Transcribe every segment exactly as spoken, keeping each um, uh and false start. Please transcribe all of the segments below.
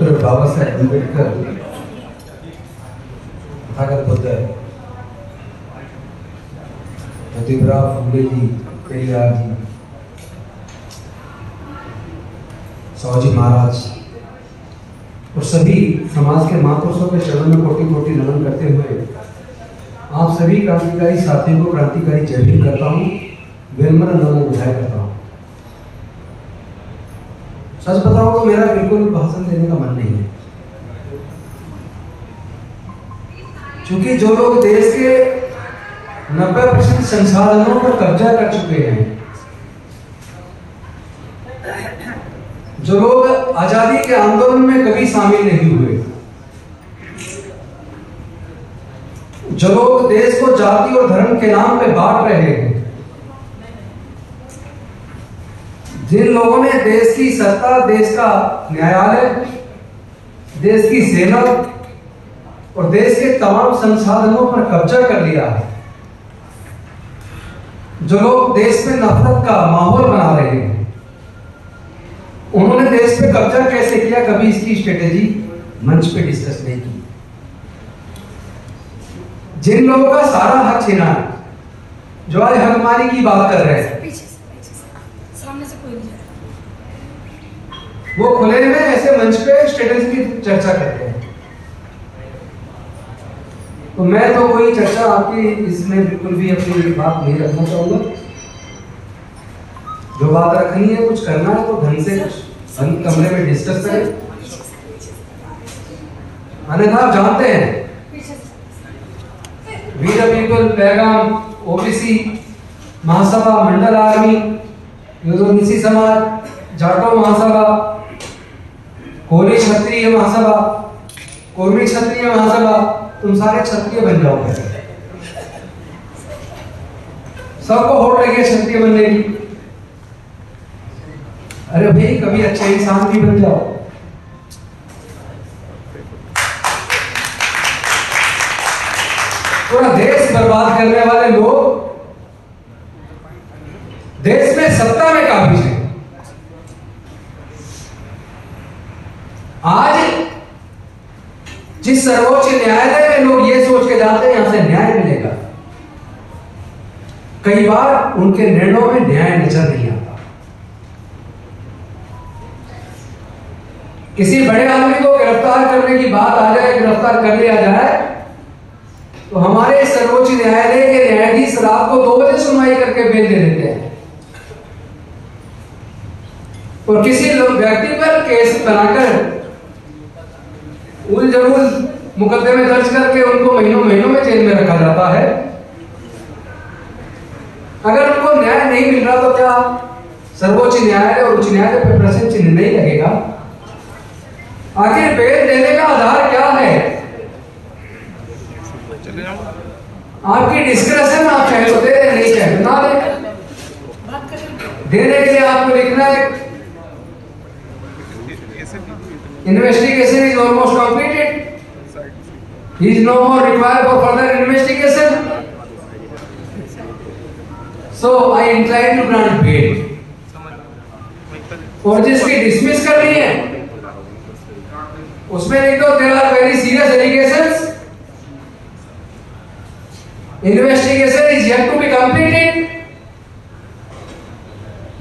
Doctor Baba Saheb Ambedkar Tathagat Jyotibarao Phule ji, Periyar ji, Sahuji Maharaj और सभी समाज के महापुरुषों के चरण में कोटि कोटि नमन करते हुए आप सभी क्रांतिकारी साथियों को क्रांतिकारी जय भीम करता हूँ, विनम्र नमन विधाय करता हूँ। सच बताओ तो मेरा बिल्कुल भाषण देने का मन नहीं है, क्योंकि जो लोग देश के नब्बे परसेंट संसाधनों पर कब्जा कर चुके हैं, जो लोग आजादी के आंदोलन में कभी शामिल नहीं हुए, जो लोग देश को जाति और धर्म के नाम पे बांट रहे हैं, जिन लोगों ने देश की सत्ता, देश का न्यायालय, देश की सेना और देश के तमाम संसाधनों पर कब्जा कर लिया है, जो लोग देश में नफरत का माहौल बना रहे हैं, उन्होंने देश पे कब्जा कैसे किया कभी इसकी स्ट्रेटेजी मंच पे डिस्कस नहीं की। जिन लोगों का सारा हक छीना, जो आज हकमारी की बात कर रहे हैं, वो खुले में ऐसे मंच पे स्ट्रेटेजी की चर्चा करते हैं। तो मैं तो कोई चर्चा आपकी इसमें बिल्कुल भी अपनी बात नहीं रखना चाहूंगा। जो बात रखनी है, कुछ करना है तो ढंग से बंद कमरे में डिस्कस करें। अन्यथा आप जानते हैं वीरा पीपल, पैगाम, ओबीसी महासभा, मंडल आर्मी, यूरोनिसी समाज, जाटो महासभा, कोली क्षत्रिय महासभा, कोर्मी क्षत्रिय महासभा, तुम सारे क्षत्रिय बन जाओगे। सबको होड़ लगे क्षत्रिय बनने की। अरे भाई, कभी अच्छे इंसान भी बन जाओ। पूरा देश बर्बाद करने वाले लोग देश में सत्ता में काबिज हैं। आज जिस सर्वोच्च न्यायालय में लोग ये सोच के जाते हैं यहां से न्याय मिलेगा, कई बार उनके निर्णयों में न्याय नजर नहीं आता। किसी बड़े आदमी को गिरफ्तार करने की बात आ जाए, गिरफ्तार कर लिया जाए, तो हमारे सर्वोच्च न्यायालय के न्यायाधीश रात को दो बजे सुनवाई करके बेल दे देते हैं और किसी व्यक्ति पर केस बनाकर उलझुल मुकदमे दर्ज करके उनको महीनों महीनों में जेल में रखा जाता है। अगर उनको न्याय नहीं मिल रहा तो क्या सर्वोच्च न्यायालय और उच्च न्यायालय पर प्रश्न चिन्ह नहीं लगेगा? आखिर बेल देने का आधार क्या है? आपकी डिस्क्रिप्शन आप चाहे तो दे रहे, नहीं चाहे ना दे। देने के लिए आपको लिखना है investigation is almost completed, is no more required for further investigation, so I incline to grant bail. और जिसकी डिसमिस कर रही है उसमें लिख दो there are very serious allegations, investigation is yet to be completed,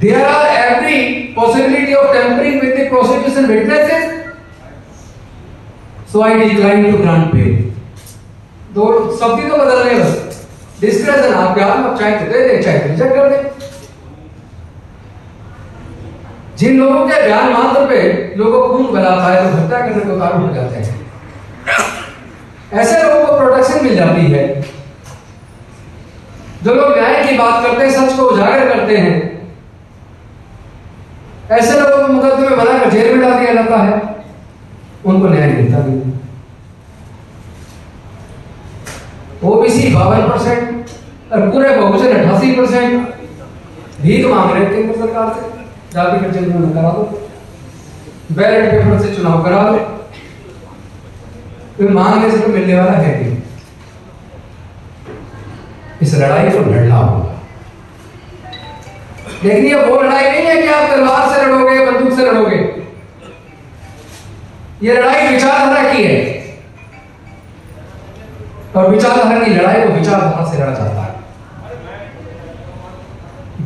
there are every possibility of tampering with the prosecution witnesses, so I decline to grant bail. दो शब्द तो बदल रहे, बस डिस्क्रिप्शन आपके हाथ में, चाहे तो दे दे चाहे रिजेक्ट कर दे। जिन लोगों के बयान मात्र पे लोगों को खून बहलाता है तो हत्या करने को कारण हो जाते हैं, ऐसे लोगों को प्रोटेक्शन मिल जाती है। जो लोग न्याय की बात करते हैं, सच को उजागर करते हैं, ऐसे लोगों को मुकदमे बनाकर जेल में डाल दिया जाता है, उनको न्याय मिलता नहीं। ओबीसी बावन परसेंट और पूरे बहुजन अट्ठासी परसेंट भीख मांग रहे केंद्र सरकार से, जाति का चुनाव करा दो, बैलेट पेपर से चुनाव करा दो, तो मांगने से तो मिलने वाला है नहीं। इस लड़ाई को लड़ना होगा, लेकिन ये वो लड़ाई नहीं है कि आप तलवार से लड़ोगे, बंदूक से लड़ोगे। ये लड़ाई विचारधारा की है और विचारधारा की लड़ाई को विचारधारा से लड़ा जाता है।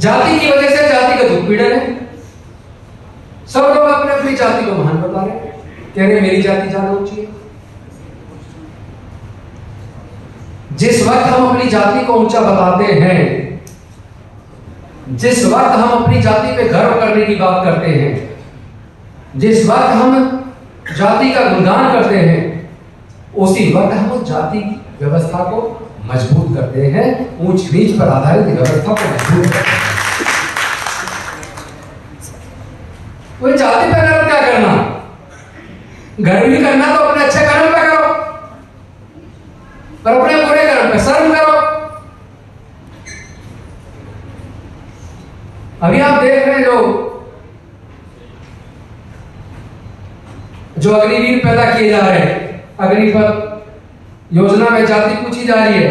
जाति की वजह से जाति का दुखपीड़न है। सब लोग अपने अपनी जाति को महान बता रहे हैं, कह रहे मेरी जाति ज्यादा ऊंची है। जिस वक्त हम अपनी जाति को ऊंचा बताते हैं, जिस वक्त हम अपनी जाति पे गर्व करने की बात करते हैं, जिस वक्त हम जाति का गुणगान करते हैं, उसी वक्त हम जाति की व्यवस्था को मजबूत करते हैं, ऊंच नीच पर आधारित व्यवस्था को मजबूत करते हैं। वो जाति पर गर्व क्या करना, गर्व नहीं करना तो अपने अच्छे कर्म पर करो, पर अपने बुरे कर्म पर शर्म करो। अभी आप देख रहे हैं लोग जो अग्निवीर पैदा किए जा रहे हैं, अग्निपथ योजना में जाति पूछी जा रही है।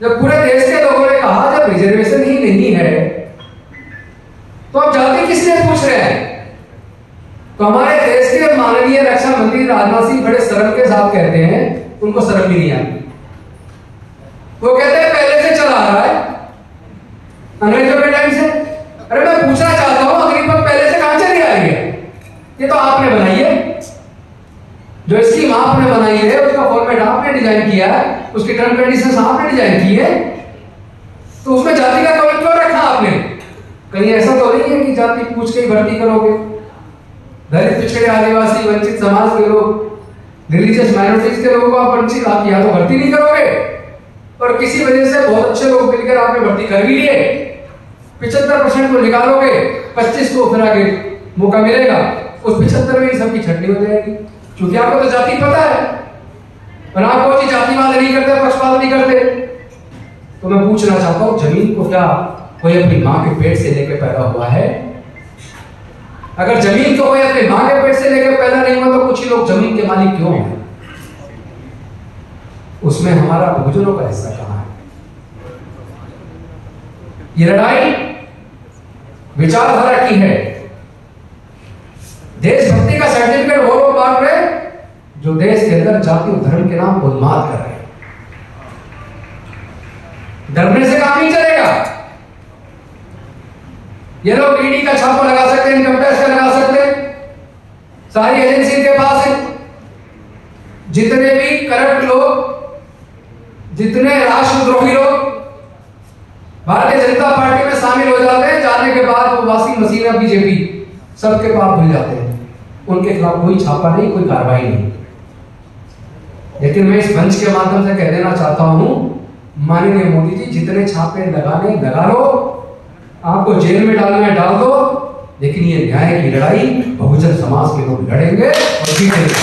जब पूरे देश के लोगों ने कहा जब रिजर्वेशन ही नहीं है तो आप जाति किससे पूछ रहे हैं, तो हमारे देश के माननीय रक्षा मंत्री राजनाथ सिंह बड़े शर्म के साथ कहते हैं, उनको शर्म भी नहीं आती। वो कहते हैं पहले से चला आ रहा है अंग्रेजों के टाइम से। अरे मैं पूछना चाहता हूं अग्निपथ पहले से कहां चली आ रही है, ये तो आपने बनाई है, जो स्कीम आपने बनाई है, उसका फॉर्मेट आपने डिजाइन किया है, उसकी टर्म कंडीशंस आपने डिजाइन की है, तो उसमें जाति का कॉलम क्यों रखा आपने? कहीं ऐसा तो नहीं है कि जाति पूछ के भर्ती करोगे। दलित, पिछड़े, आदिवासी, वंचित समाज के लोग, रिलीजियस माइनॉरिटीज के लोगों को आप वंचित आप यहाँ तो भर्ती नहीं करोगे। और किसी वजह से बहुत अच्छे लोग मिलकर आपने भर्ती कर भी लिए, पिछहत्तर परसेंट को निकालोगे, पच्चीस को फिर आगे मौका मिलेगा, उस पिछहत्तर में ही सबकी छटनी हो जाएगी। क्योंकि आपको तो जाति पता है और आप कोई जातिवाद नहीं करते, पक्षपात नहीं करते। तो मैं पूछना चाहता हूँ, जमीन को क्या कोई अपनी माँ के पेट से लेकर पैदा हुआ है? अगर जमीन को कोई अपनी माँ के पेट से लेकर पैदा नहीं हुआ तो कुछ ही लोग जमीन के मालिक क्यों हैं? उसमें हमारा बहुजनों का हिस्सा कहाँ है? ये लड़ाई विचारधारा की है। देशभक्ति का सर्टिफिकेट वो लोग बांट रहे जो देश के अंदर जाति और धर्म के नाम उन्माद कर रहे हैं। डरने से काम नहीं चलेगा। ये लोग ईडी का छापा लगा सकते हैं, इनकम टैक्स का लगा सकते हैं, सारी एजेंसी के पास है। जितने भी करप्ट लोग, जितने राष्ट्रद्रोही लोग भारतीय जनता पार्टी में शामिल हो जाते हैं, जाने के बाद वो वाशिंग मशीन है बीजेपी, सबके पास भूल जाते हैं। उनके खिलाफ कोई छापा नहीं, कोई कार्रवाई नहीं। लेकिन मैं इस मंच के माध्यम से कह देना चाहता हूं, माननीय मोदी जी, जितने छापे लगाने लगा लो, आपको जेल में डालना है डाल दो, लेकिन ये न्याय की लड़ाई बहुजन समाज के लोग लड़ेंगे और जीतेंगे।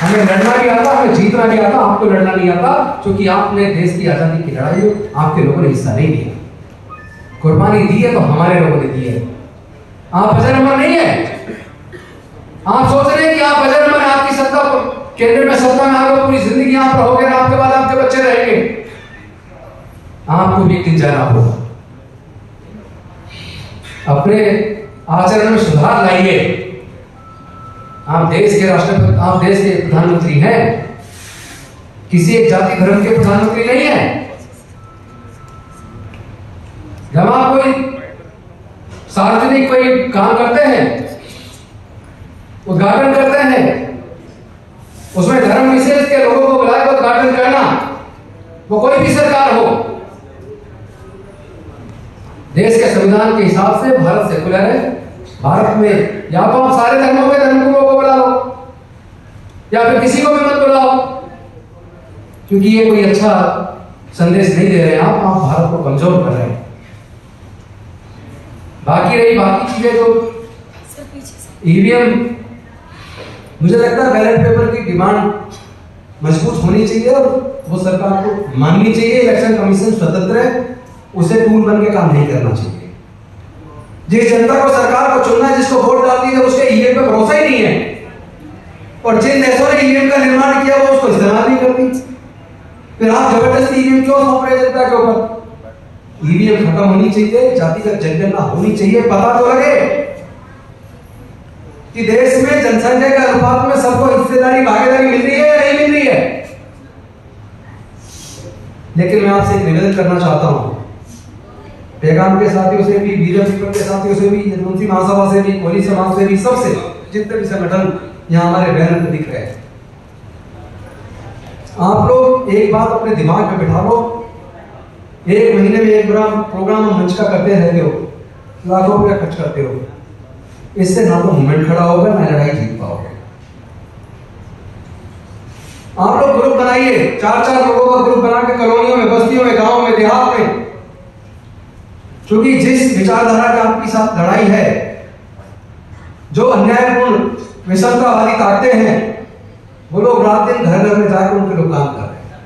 हमें लड़ना भी आता, हमें जीतना भी आता, आपको लड़ना नहीं आता, क्योंकि आपने देश की आजादी की लड़ाई में आपके लोगों ने हिस्सा नहीं लिया। कुर्बानी दी है तो हमारे लोगों ने दी है। आप बजर अमर नहीं है। आप सोच रहे हैं कि आप बजर अमर, आपकी सत्ता केंद्र में सत्ता में आप पूरी जिंदगी आप रहोगे ना, आपके बाद आपके बच्चे रहेंगे। आपको भी दिन जाना होगा। अपने आचरण में सुधार लाइए। आप देश के राष्ट्रपति, आप देश के प्रधानमंत्री हैं, किसी एक जाति धर्म के प्रधानमंत्री नहीं है। जब आप कोई सार्वजनिक कोई काम करते हैं, उद्घाटन करते हैं, उसमें धर्म विशेष के लोगों को बुलाकर उद्घाटन करना, वो कोई भी सरकार हो, देश के संविधान के हिसाब से भारत सेकुलर है। भारत में या तो आप सारे धर्मों के धर्मगुरुओं को बुलाओ या फिर किसी को भी मत बुलाओ, क्योंकि ये कोई अच्छा संदेश नहीं दे रहे। आप आप भारत को कमजोर कर रहे हैं। बाकी रही बाकी चीजें तो ईवीएम, मुझे लगता है बैलेट पेपर की डिमांड मजबूत होनी चाहिए और वो सरकार को माननी चाहिए। इलेक्शन कमीशन स्वतंत्र है, उसे टूल बन के काम नहीं करना चाहिए। जिस जनता को सरकार को चुनना है, जिसको वोट डालती है, उसके ईवीएम पे भरोसा ही नहीं है। और जिन देशों ने ईवीएम का निर्माण किया वो उसको इस्तेमाल नहीं करती। फिर आप जबरदस्ती ईवीएम क्यों सौंप रहे जनता के ऊपर? ईवीएम खत्म होनी चाहिए, जाति का जनगणना होनी चाहिए, पता तो लगे कि देश में जनसंख्या के अनुपात में सबको हिस्सेदारी भागीदारी मिल रही है या नहीं मिल रही है। लेकिन मैं आपसे एक निवेदन करना चाहता हूं, पैगाम के साथियों से भी, बीरम सीपन के साथियों से भी, यदुवंशी महासभा से भी, कोली समाज से भी, सबसे जितने भी संगठन यहाँ हमारे बैनर पर दिख रहे हैं, आप लोग एक बात अपने दिमाग में बिठा लो। एक महीने में एक बार प्रोग्राम मंच का करते रहते हो, लाखों रुपया खर्च करते हो, इससे ना तो मूवमेंट खड़ा होगा ना लड़ाई जीत पाओगे। आप लोग ग्रुप बनाइए, चार चार लोगों का ग्रुप बना के कॉलोनियों में, बस्तियों में, गांव में, देहात में, क्योंकि जिस विचारधारा का आपके साथ लड़ाई है, जो अन्यायपूर्ण विषमतावादी ताकतें हैं, वो लोग रात दिन घर घर में जाकर उनके लोग काम कर रहे हैं।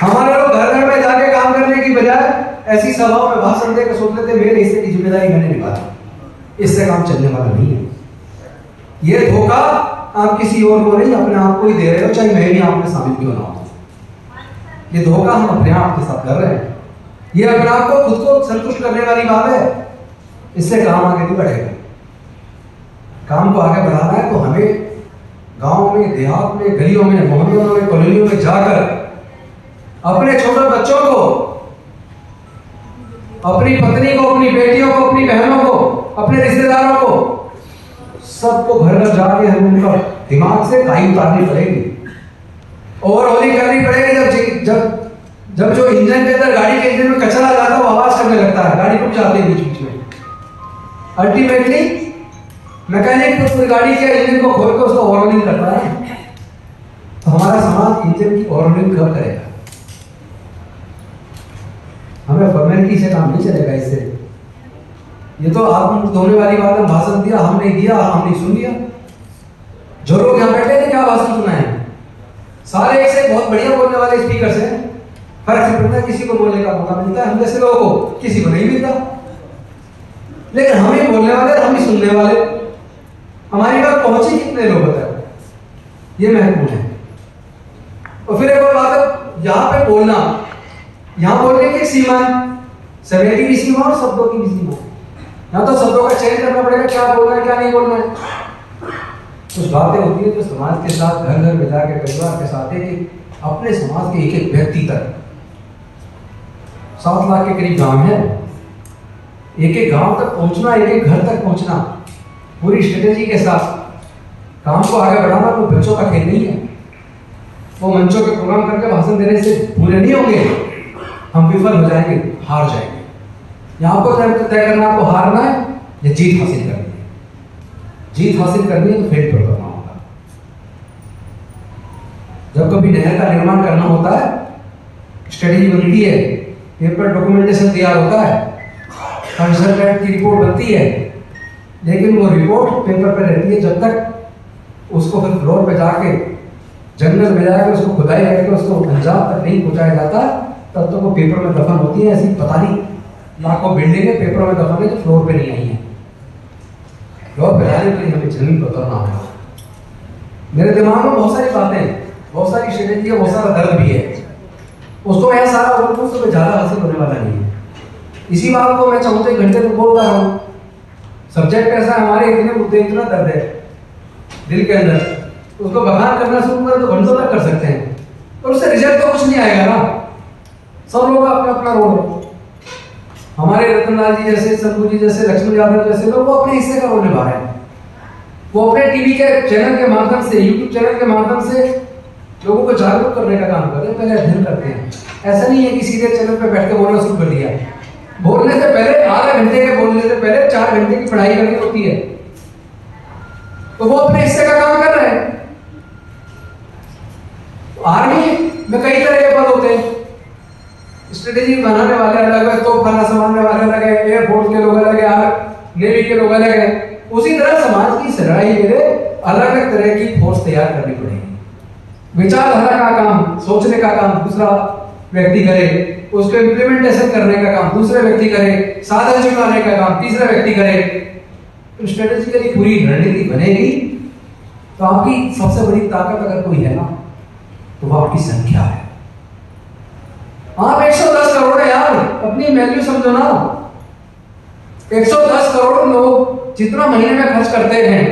हमारे लोग घर घर में जाके काम करने की बजाय ऐसी सभाओं में भाषण देकर सोच लेते मेरे हिस्से की जिम्मेदारी मैंने निभाई, इससे काम चलने वाला नहीं है। ये धोखा आप किसी और को नहीं, अपने आप को ही दे रहे हो, चाहे मैं भी आपने शामिल क्यों ना हो। ये धोखा हम अपने आप के साथ कर रहे हैं, ये अपने आप को खुद को संतुष्ट करने वाली बात है, इससे काम आगे नहीं बढ़ेगा। काम को आगे बढ़ाना है तो हमें गाँव में, देहात में, गलियों में, मोहल्लों में, कॉलोनियों में जाकर अपने छोटे बच्चों को, अपनी पत्नी को, अपनी बेटियों को, अपनी बहनों को, अपने रिश्तेदारों को, सबको घर घर जाके हम उनका दिमाग से काई उतारनी पड़ेगी और होली करनी पड़ेगी। जब जब जब जो इंजन के अंदर, गाड़ी के इंजन में कचरा जाता है वो आवाज करने लगता है, गाड़ी रुक जाती है बीच बीच में। अल्टीमेटली मैकेनिक तो पूरी गाड़ी के इंजन को खोल कर उसको ओवरलोडिंग करता है। तो हमारा समाज इंजन की ओवरलोडिंग कब करेगा? हमें फॉर्मेलिटी से काम नहीं चलेगा। इससे ये तो आप दोनों वाली बात, हम भाषण दिया, हमने दिया, हमने सुन लिया, जो लोग यहाँ बैठे थे क्या भाषण सुना है, सारे एक से बहुत बढ़िया बोलने वाले स्पीकर से फर्क पड़ता है। किसी को बोलने का मौका मिलता है, हम जैसे लोगों को, किसी को नहीं मिलता। लेकिन हम ही बोलने वाले, हम ही सुनने वाले, हमारी बात पहुंची कितने लोग बताए, ये महत्वपूर्ण है। और फिर एक और बात, यहाँ पे बोलना, यहाँ बोलने की सीमा है, सवेटी की सीमा और शब्दों की भी सीमा है। यहाँ तो शब्दों का चयन करना पड़ेगा, क्या बोलना है क्या नहीं बोलना है। कुछ बातें होती है जो समाज के साथ, घर घर में जाकर, परिवार के साथ है कि अपने समाज के एक एक व्यक्ति तक, सात लाख के करीब गांव है, एक एक गांव तक पहुँचना, एक एक घर तक पहुँचना, पूरी स्ट्रेटेजी के साथ काम को आगे बढ़ाना कोई बच्चों का खेल नहीं है। वो मंचों के प्रोग्राम करके भाषण देने से पूरे नहीं होंगे, हम विफल हो जाएंगे, हार जाएंगे। यहाँ पर तय करना आपको हारना है या जीत हासिल करनी है। जीत हासिल करनी है तो फेल करना होगा। जब कभी नहर का निर्माण करना होता है, स्ट्रेटेजी बनती है, पेपर डॉक्यूमेंटेशन तैयार होता है, कंसल्टेंट की रिपोर्ट बनती है, लेकिन वो रिपोर्ट पेपर पर रहती है जब तक उसको फिर फ्लोर पर जाके, जंगल में जाकर उसको खुदाई करके उसको पंजाब तक नहीं पहुँचाया जाता, तब तो वो पेपर में दफन होती है। ऐसी पता नहीं लाखों बिल्डिंग है पेपर में दफन है जो फ्लोर पे नहीं आई है। फ्लोर पे आने के लिए हमें जमीन पर उतरना होगा। मेरे दिमाग में बहुत सारी बातें, बहुत सारी स्ट्रेटेजी है, बहुत सारा दर्द भी है, उसको यह सारा उनको तो ज़्यादा हासिल होने वाला नहीं है। इसी बात को मैं चौथे घंटे में बोल रहा हूँ। सब्जेक्ट ऐसा हमारे इतने मुद्दे, इतना दर्द है दिल के अंदर, उसको बखान करना शुरू करें तो घंटों तक कर सकते हैं और उससे रिजल्ट तो कुछ नहीं आएगा ना। सब लोग अपना अपना रोल है। हमारे रतनलाल जी जैसे, संतू जी जैसे, लक्ष्मण यादव जैसे लोग, वो अपने हिस्से का रोल निभा रहे हैं। वो अपने टीवी के चैनल के माध्यम से, यूट्यूब चैनल के माध्यम से लोगों को जागरूक करने का काम करते हैं, पहले अध्ययन करते हैं। ऐसा नहीं है कि सीधे चैनल पर बैठ के बोलना शुरू कर दिया। बोलने से पहले, आधे घंटे के बोलने से पहले चार घंटे की पढ़ाई करनी होती है। तो वो अपने हिस्से का काम कर रहे हैं। आर्मी में कई तरह के पद होते हैं, स्ट्रेटेजी बनाने वाले अलग है, तोपखाना संभालने वाले अलग है, एयरफोर्स के लोग अलग है, नेवी के लोग अलग है। उसी तरह समाज की लड़ाई के लिए अलग अलग तरह की फोर्स तैयार करनी पड़ेगी। विचारधारा का काम, सोचने का काम दूसरा व्यक्ति करे, उसको इम्प्लीमेंटेशन करने का काम दूसरे व्यक्ति करे, साधन जुटाने का काम तीसरा व्यक्ति करे। तो स्ट्रेटेजिकली पूरी रणनीति बनेगी। तो आपकी सबसे बड़ी ताकत अगर कोई है ना, तो वह आपकी संख्या है। आप एक सौ दस करोड़ है यार, अपनी वैल्यू समझो ना। एक सौ दस करोड़ लोग जितना महीने में खर्च करते हैं,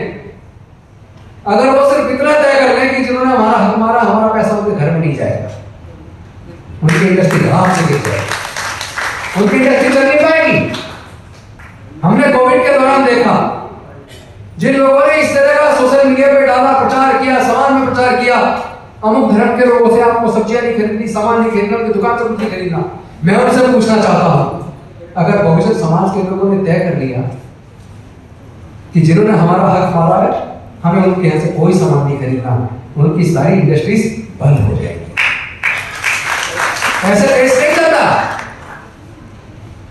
अगर वो सिर्फ इतना तय कर लें कि जिन्होंने हमारा हमारा हमारा पैसा उनके घर में नहीं जाएगा, उनकी इंडस्ट्री ध्रास से गिर जाएगी, उनकी इंडस्ट्री चल नहीं पाएगी। हमने कोविड के दौरान देखा, जिन लोगों ने इस तरह का सोशल मीडिया पे डाला, प्रचार किया, समाज में प्रचार किया, अमुक धर्म के लोगों से आपको सब्जियां नहीं खरीदनी, सामान नहीं खरीदना, उनकी दुकान से नहीं खरीदना। मैं उनसे पूछना चाहता हूँ, अगर बहुजन समाज के लोगों ने तय कर लिया कि जिन्होंने हमारा हक मारा है, हमें उनके यहाँ से कोई सामान नहीं खरीदना, उनकी सारी इंडस्ट्रीज बंद हो जाएगी। ऐसा देश नहीं चलता,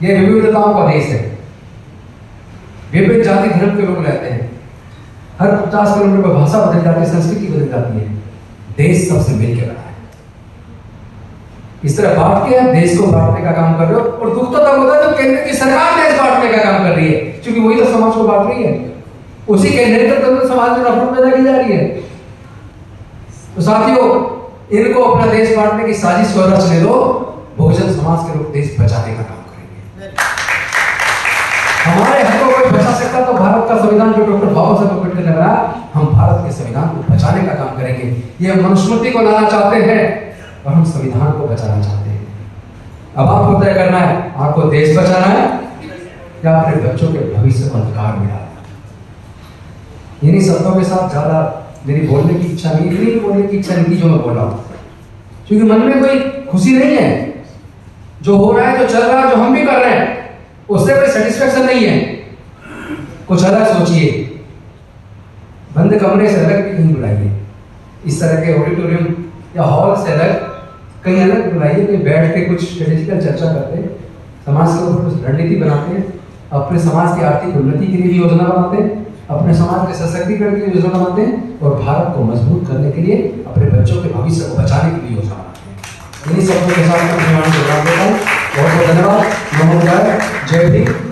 ये विविधताओं का देश है, विभिन्न जाति धर्म के लोग रहते हैं, हर पचास किलोमीटर पर भाषा बदल जाती है, संस्कृति बदल जाती है, देश सबसे मिलकर बना है। इस तरह बांट के देश को बांटने का काम कर रहे हो, और दुख तो तब होता है जब केंद्र की सरकार देश बांटने का काम कर रही है, क्योंकि वही तो समाज को बांट रही है, उसी केंद्र तक तो समाज में नफरत पैदा की जा रही है। तो साथियों, इनको अपना देश बांटने की साजिश को रचने दो, बहुजन समाज के लोग देश बचाने का काम करेंगे। हमारे हकों को बचा सकता तो भारत का संविधान जो डॉक्टर बाबा साहब अम्बेडकर ने बनाया, हम भारत के संविधान को बचाने का काम करेंगे। ये मनुस्मृति को लाना चाहते हैं और हम संविधान को बचाना चाहते हैं। अब आपको तय करना है, आपको देश बचाना है या अपने बच्चों के भविष्य को अंधकार में डालना। इन्हीं शब्दों के साथ ज्यादा मेरी बोलने की इच्छा नहीं, इतनी बोलने की इच्छा नहीं जो मैं बोल रहा हूँ, क्योंकि मन में कोई खुशी नहीं है। जो हो रहा है, जो चल रहा है, जो हम भी कर रहे हैं, उससे कोई सेटिस्फेक्शन नहीं है। कुछ अलग सोचिए, बंद कमरे से अलग नहीं बुलाइए, इस तरह के ऑडिटोरियम या हॉल से अलग कहीं अलग बुलाइए, कहीं बैठ के कुछ स्ट्रेटेजिकल चर्चा करते हैं, समाज के ऊपर कुछ रणनीति बनाते हैं, अपने समाज की आर्थिक उन्नति के लिए योजना बनाते हैं, अपने समाज के सशक्तिकरण के लिए योजना बनाते हैं, और भारत को मजबूत करने के लिए, अपने बच्चों के भविष्य को बचाने के लिए योजना बनाते हैं। इन्हीं सबको के साथ बहुत बहुत धन्यवाद। जय हिंद।